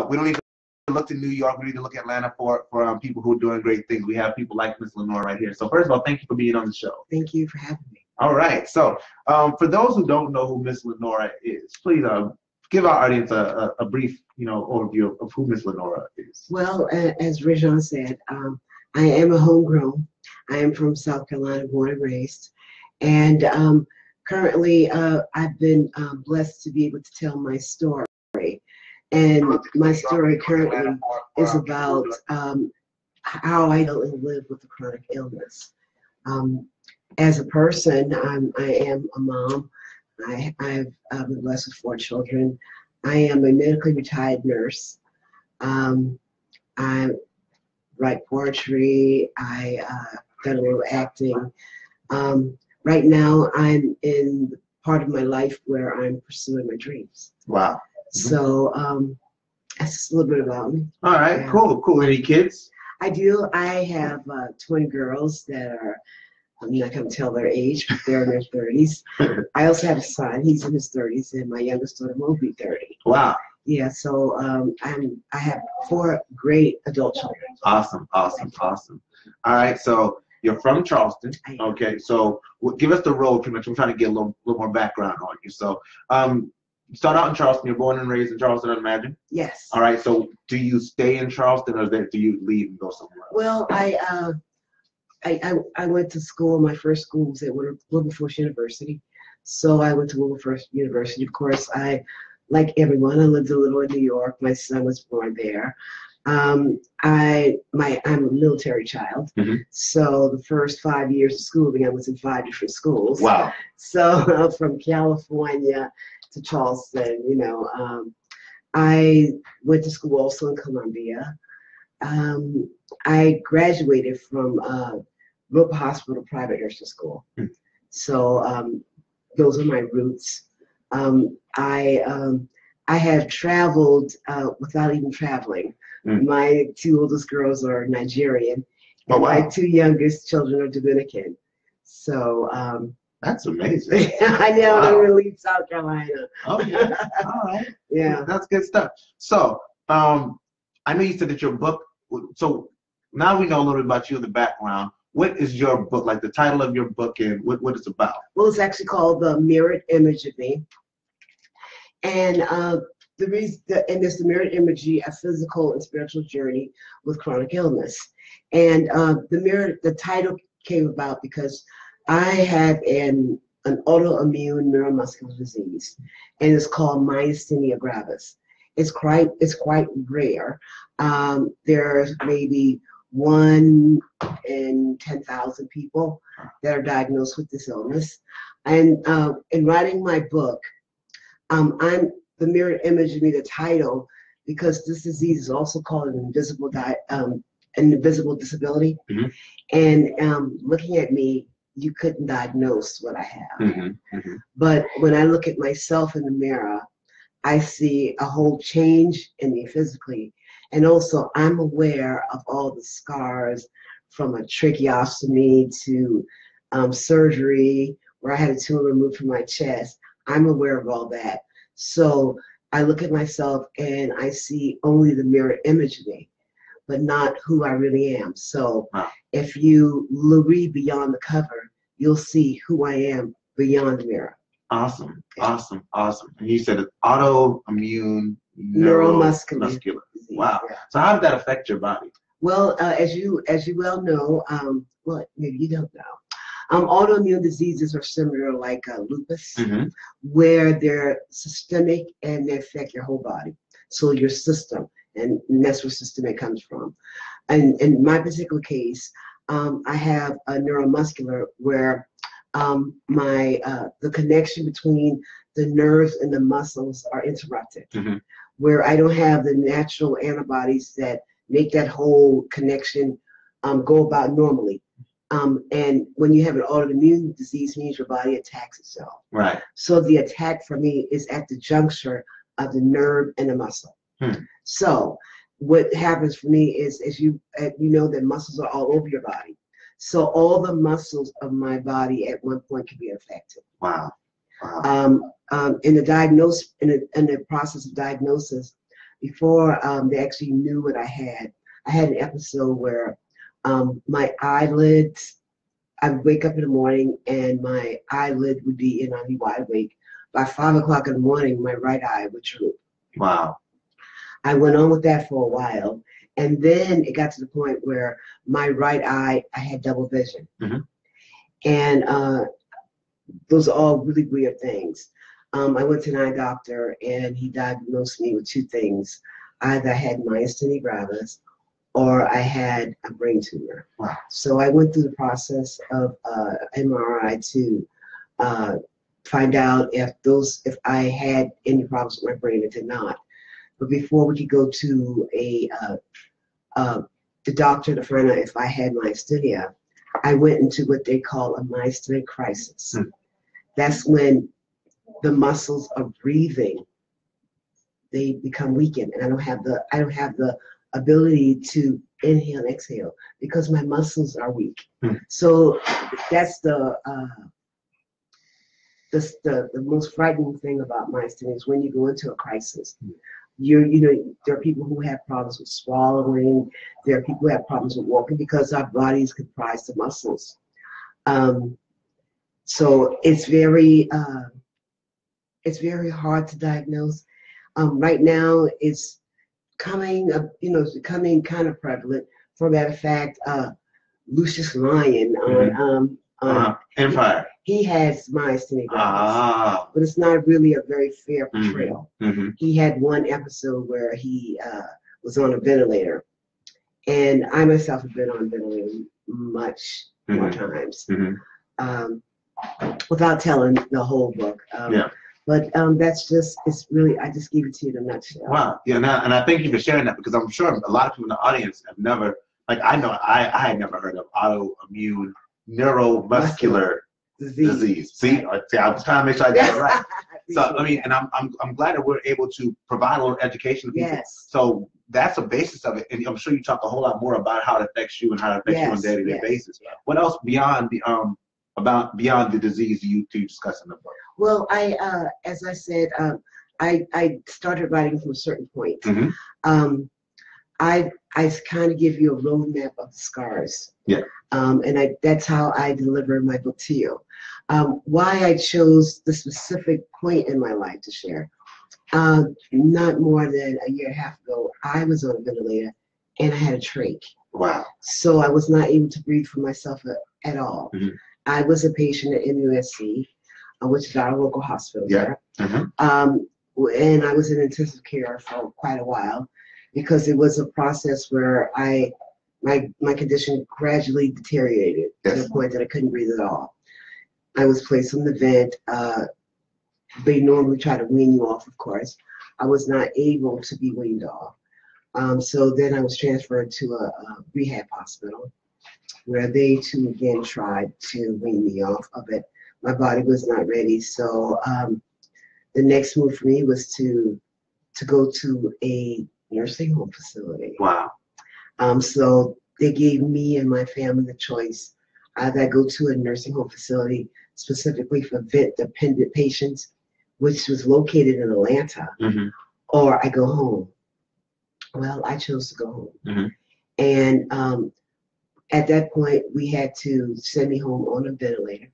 we don't even look to New York. We need to look at Atlanta for people who are doing great things. We have people like Miss Lenora right here. So first of all, thank you for being on the show. Thank you for having me. All right. So for those who don't know who Miss Lenora is, please give our audience a brief, overview of who Miss Lenora is. Well, as ReZsaun said, I am a homegrown. I am from South Carolina, born and raised, and currently I've been blessed to be able to tell my story. And my story currently is about how I deal and live with a chronic illness. As a person, I am a mom. I've been blessed with 4 children. I am a medically retired nurse. I write poetry. I've done a little acting. Right now, I'm in the part of my life where I'm pursuing my dreams. Wow. So that's just a little bit about me. All right, cool. Any kids? I do. I have twin girls that are, I'm not going to tell their age, but they're in their 30s. I also have a son. He's in his 30s, and my youngest daughter will be 30. Wow. Yeah, so I have 4 great adult children. Awesome. All right, so you're from Charleston. Okay, so give us the road pretty much. I'm trying to get a little more background on you. So start out in Charleston. You're born and raised in Charleston, I imagine? Yes. All right, so do you stay in Charleston, or do you leave and go somewhere else? Well, I went to school. My first school was at Wilberforce University. So I went to Wilberforce University. Of course, like everyone, I lived a little in New York. My son was born there. I'm a military child, so the first 5 years of schooling, I was in 5 different schools. Wow! So from California to Charleston, I went to school also in Columbia. I graduated from Roper Hospital Private Nursing School. So those are my roots. I have traveled without even traveling. My 2 oldest girls are Nigerian, and my 2 youngest children are Dominican. So that's amazing. I know. Wow. I'm going to leave South Carolina. Okay. All right. Yeah. That's good stuff. So I know you said that your book, so now we know a little bit about you in the background. What is your book, like the title of your book, and what it's about? Well, it's actually called The Mirrored Image of Me. And the reason, and it's the mirrored image, a physical and spiritual journey with chronic illness. And the title came about because I have an autoimmune neuromuscular disease, and it's called myasthenia gravis. It's quite rare. There's maybe 1 in 10,000 people that are diagnosed with this illness. And in writing my book, I'm the mirrored image of me, the title, because this disease is also called an invisible disability. And looking at me, you couldn't diagnose what I have. But when I look at myself in the mirror, I see a whole change in me physically. And also, I'm aware of all the scars, from a tracheostomy to surgery, where I had a tumor removed from my chest. I'm aware of all that. So I look at myself and I see only the mirror image of me, but not who I really am. So if you read beyond the cover, you'll see who I am beyond the mirror. Awesome. And you said it's autoimmune neuromuscular. Wow. Yeah. So how did that affect your body? Well, as you well know, well, maybe you don't know. Autoimmune diseases are similar, like lupus, where they're systemic and they affect your whole body, so your system, and that's where systemic comes from. And in my particular case, I have a neuromuscular where the connection between the nerves and the muscles are interrupted, where I don't have the natural antibodies that make that whole connection go about normally. And when you have an autoimmune disease, it means your body attacks itself. Right. So the attack for me is at the juncture of the nerve and the muscle. So what happens for me is, you know that muscles are all over your body. So all the muscles of my body at one point can be affected. Wow. In the process of diagnosis, before they actually knew what I had. I had an episode where my eyelids, I would wake up in the morning and my eyelid would be in, I'd be wide awake. By 5 o'clock in the morning, my right eye would droop. Wow. I went on with that for a while. And then it got to the point where my right eye, I had double vision. Mm-hmm. And those are all really weird things. I went to an eye doctor and he diagnosed me with two things. Either I had myasthenia gravis or I had a brain tumor. Wow. So I went through the process of MRI to find out if I had any problems with my brain. It did not. But before we could go to the doctor to find out if I had myasthenia, I went into what they call a myasthenic crisis. Hmm. That's when the muscles of breathing, they become weakened, and I don't have the ability to inhale and exhale because my muscles are weak. Hmm. So that's the most frightening thing about myasthenia is when you go into a crisis. Hmm. There are people who have problems with swallowing. There are people who have problems with walking because our bodies comprise the muscles. So it's very hard to diagnose. Right now, it's coming up, it's becoming kind of prevalent. For a matter of fact, Lucius Lyon on Empire. He has myasthenia gravis, but it's not really a very fair portrayal. Mm-hmm. He had one episode where he was on a ventilator, and I myself have been on a ventilator much more times, without telling the whole book. But that's just, it's really, I just gave it to you in a nutshell. Wow, yeah, and I thank you for sharing that, because I'm sure a lot of people in the audience have never, like I know, I had never heard of autoimmune neuromuscular disease. See, I was trying to make sure I got it right. So I mean, and I'm glad that we're able to provide a little education to people. Yes. So that's the basis of it, and I'm sure you talk a whole lot more about how it affects you and how it affects you on a day-to-day basis. What else beyond the disease you discuss in the book? Well, I as I said, I started writing from a certain point. Mm-hmm. I kind of give you a roadmap of the scars. Yeah. And that's how I deliver my book to you. Why I chose the specific point in my life to share. Not more than a year and a half ago, I was on a ventilator and I had a trach. Wow. So I was not able to breathe for myself at all. Mm-hmm. I was a patient at MUSC, which is our local hospital there. Mm-hmm. And I was in intensive care for quite a while, because it was a process where my condition gradually deteriorated to the point that I couldn't breathe at all. I was placed on the vent. They normally try to wean you off, of course. I was not able to be weaned off. So then I was transferred to a rehab hospital where they too again tried to wean me off of it. My body was not ready. So the next move for me was to go to a nursing home facility. Wow. So they gave me and my family the choice. Either I go to a nursing home facility specifically for vent-dependent patients, which was located in Atlanta, or I go home. Well, I chose to go home. Mm-hmm. And at that point, we had to send me home on a ventilator.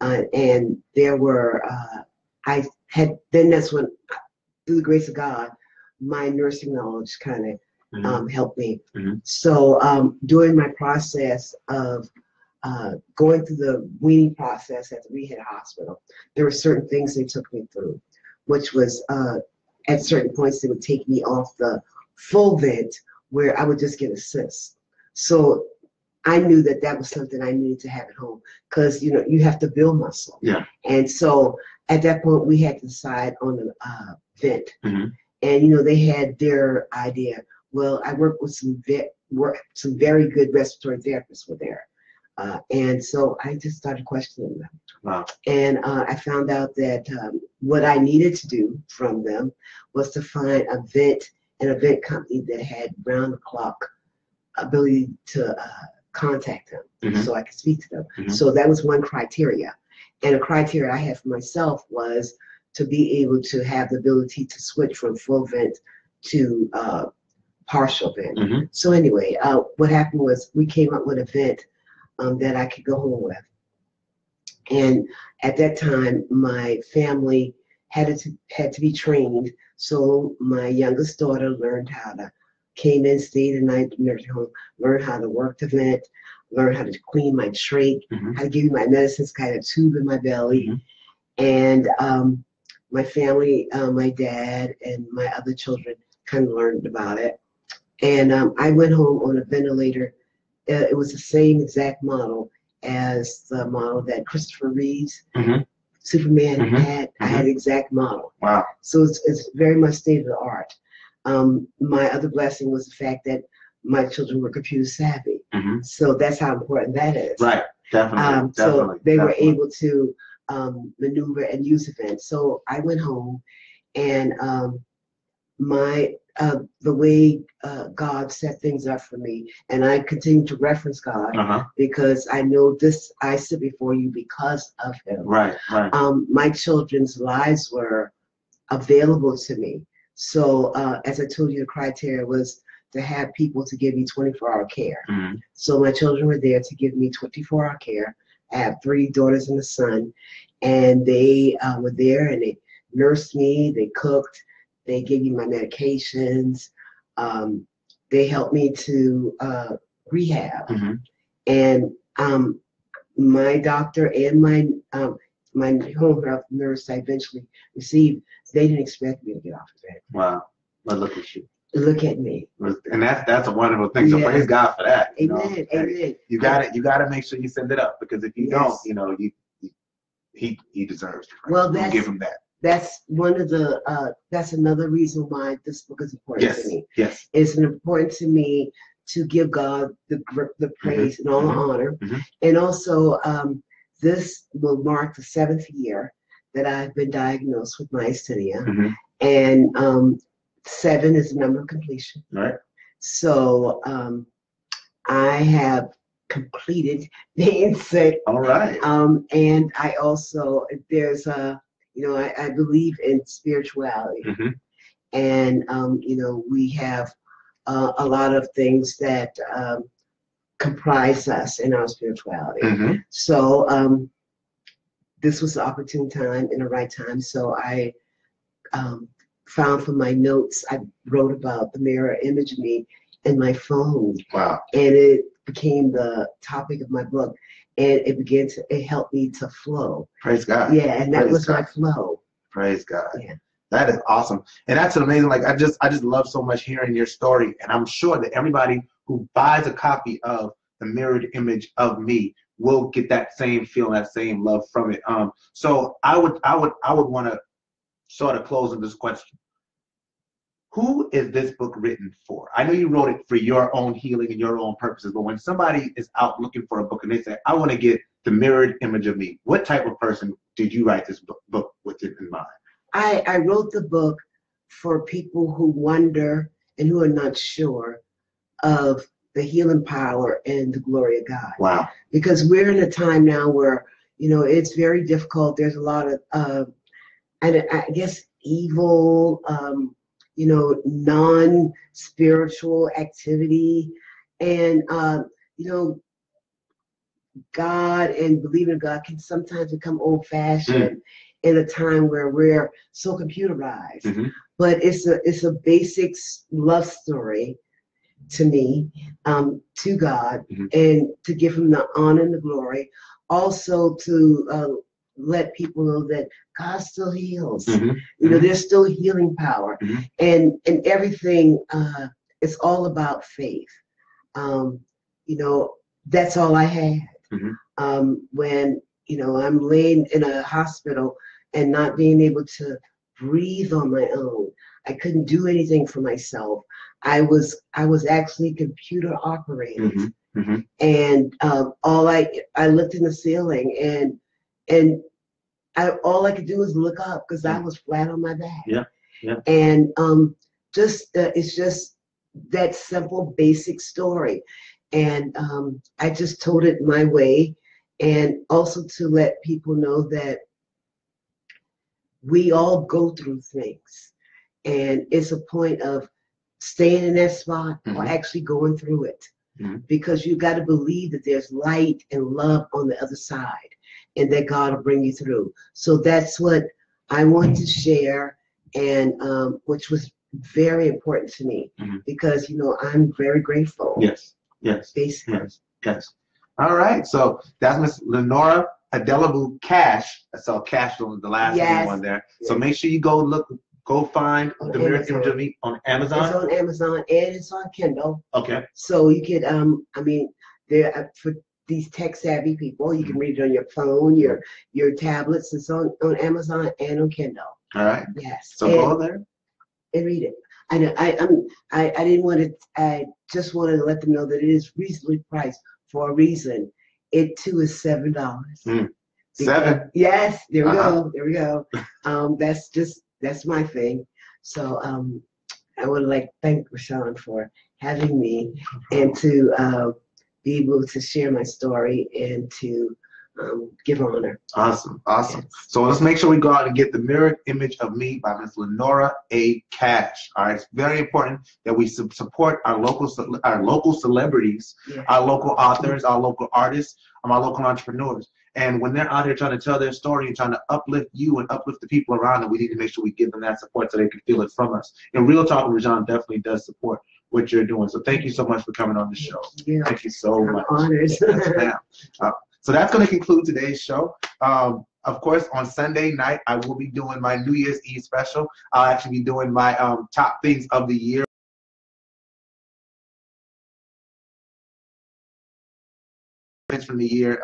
And there were, then that's when, through the grace of God, my nursing knowledge kind of helped me. Mm-hmm. So during my process of going through the weaning process at the rehab hospital, there were certain things they took me through, which was at certain points they would take me off the full vent where I would just get a cyst. So I knew that was something I needed to have at home, because you have to build muscle. Yeah. And so at that point we had to decide on the vent. Mm-hmm. And they had their idea. Well, I worked with some very good respiratory therapists were there, and so I just started questioning them. Wow. And I found out that what I needed to do from them was to find a vent company that had round the clock ability to contact them, so I could speak to them. Mm-hmm. So that was one criteria, and a criteria I had for myself was to be able to have the ability to switch from full vent to partial vent. Mm-hmm. So anyway, what happened was we came up with a vent that I could go home with. And at that time, my family had to be trained. So my youngest daughter learned how to, came in, stayed the night, nursing home, learned how to work the vent, learned how to clean my trach, mm-hmm. how to give me my medicines, kind of tube in my belly. Mm-hmm. And my family, my dad and my other children kind of learned about it. And I went home on a ventilator. It was the same exact model as the model that Christopher Reeves, mm-hmm. Superman, mm-hmm. had. Mm-hmm. I had the exact model. Wow. So it's very much state of the art. My other blessing was the fact that my children were computer savvy. Mm-hmm. So that's how important that is. Right, definitely. So they were able to maneuver and use events. So I went home, and the way God set things up for me, and I continue to reference God, uh-huh. because I know this, I sit before you because of him. Right, right. My children's lives were available to me. So as I told you, the criteria was to have people to give me 24-hour care. Mm-hmm. So my children were there to give me 24-hour care. I have 3 daughters and a son, and they were there, and they nursed me, they cooked, they gave me my medications. They helped me to rehab. Mm-hmm. And my doctor and my home health nurse I eventually received, they didn't expect me to get off of that. Wow. Well, look at you. Look at me. And that's a wonderful thing. So yes. Praise God for that. You amen. Know? Amen. You got it. You got to make sure you send it up, because if you yes. don't, you know, he deserves it. Right? Well, that's, give him that. That's one of the, that's another reason why this book is important yes, to me. Yes. It's important to me to give God the praise mm-hmm. and all mm-hmm. the honor. Mm-hmm. And also, this will mark the 7th year that I've been diagnosed with myasthenia. Mm-hmm. And 7 is the number of completion. All right. So I have completed being sick. All right. And I also, there's a, you know, I believe in spirituality, mm-hmm. and you know, we have a lot of things that comprise us in our spirituality. Mm-hmm. So this was the opportune time and the right time. So I found from my notes, I wrote about the mirror image of me in my phone. Wow! And it became the topic of my book. And it began to, it helped me to flow. Praise God. Yeah, and that praise was God. My flow. Praise God. Yeah. That is awesome. And that's amazing. Like, I just love so much hearing your story. And I'm sure that everybody who buys a copy of The Mirrored Image of Me will get that same feel, that same love from it. So I would want to sort of close with this question. Who is this book written for? I know you wrote it for your own healing and your own purposes, but when somebody is out looking for a book and they say, I want to get The Mirrored Image of Me, what type of person did you write this book with it in mind? I wrote the book for people who wonder and who are not sure of the healing power and the glory of God. Wow. Because we're in a time now where, you know, it's very difficult. There's a lot of, I guess, evil, you know, non-spiritual activity, and you know, God and believing in God can sometimes become old-fashioned in a time where we're so computerized. Mm-hmm. But it's a basic love story to me, to God, mm-hmm. and to give him the honor and the glory. Also to let people know that God still heals. Mm-hmm. You know, there's still healing power, mm-hmm. and everything. It's all about faith. You know, that's all I had. Mm-hmm. When you know I'm laying in a hospital and not being able to breathe on my own, I couldn't do anything for myself. I was actually computer operated, mm-hmm. Mm-hmm. and all I looked in the ceiling and all I could do was look up, because I was flat on my back. Yeah, yeah. And just it's just that simple, basic story, and I just told it my way, and also to let people know that we all go through things, and it's a point of staying in that spot, mm-hmm. or actually going through it. Mm-hmm. Because you got to believe that there's light and love on the other side, and that God will bring you through. So that's what I want to share, and which was very important to me, mm-hmm. because, you know, I'm very grateful. Yes, yes, basically. Yes, yes. All right, so that's Miss Lenora Adelabu Cash. I saw Cash on the last one there. So make sure you go look, go find The Mirrored Image of Me on Amazon. It's on Amazon and it's on Kindle. Okay. So you could, I mean, there for these tech savvy people, you mm-hmm. can read it on your phone, your tablets. It's on Amazon and on Kindle. All right. Yes. So and, go there and read it. I know. I didn't want to. I just wanted to let them know that it is reasonably priced for a reason. It too is $7. Mm. $7. Yes. There we go. There we go. That's just. That's my thing. So I would like to thank ReZsaun for having me and to be able to share my story and to give honor. Awesome, awesome. Yes. So let's make sure we go out and get The Mirrored Image of Me by Miss Lenora A. Cash. All right, it's very important that we support our local celebrities, our local authors, our local artists, our local entrepreneurs. And when they're out here trying to tell their story and trying to uplift you and uplift the people around them, we need to make sure we give them that support so they can feel it from us. And Real Talk with ReZsaun definitely does support what you're doing. So thank you so much for coming on the show. Yeah. Thank you so much. So that's going to conclude today's show. Of course, on Sunday night, I will be doing my New Year's Eve special. I'll actually be doing my top things of the year. From the year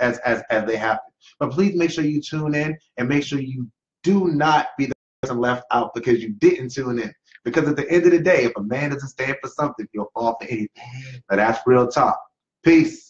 as they happen. But please make sure you tune in and make sure you do not be the person left out because you didn't tune in. Because at the end of the day, if a man doesn't stand for something, he'll fall for anything. But that's real talk. Peace.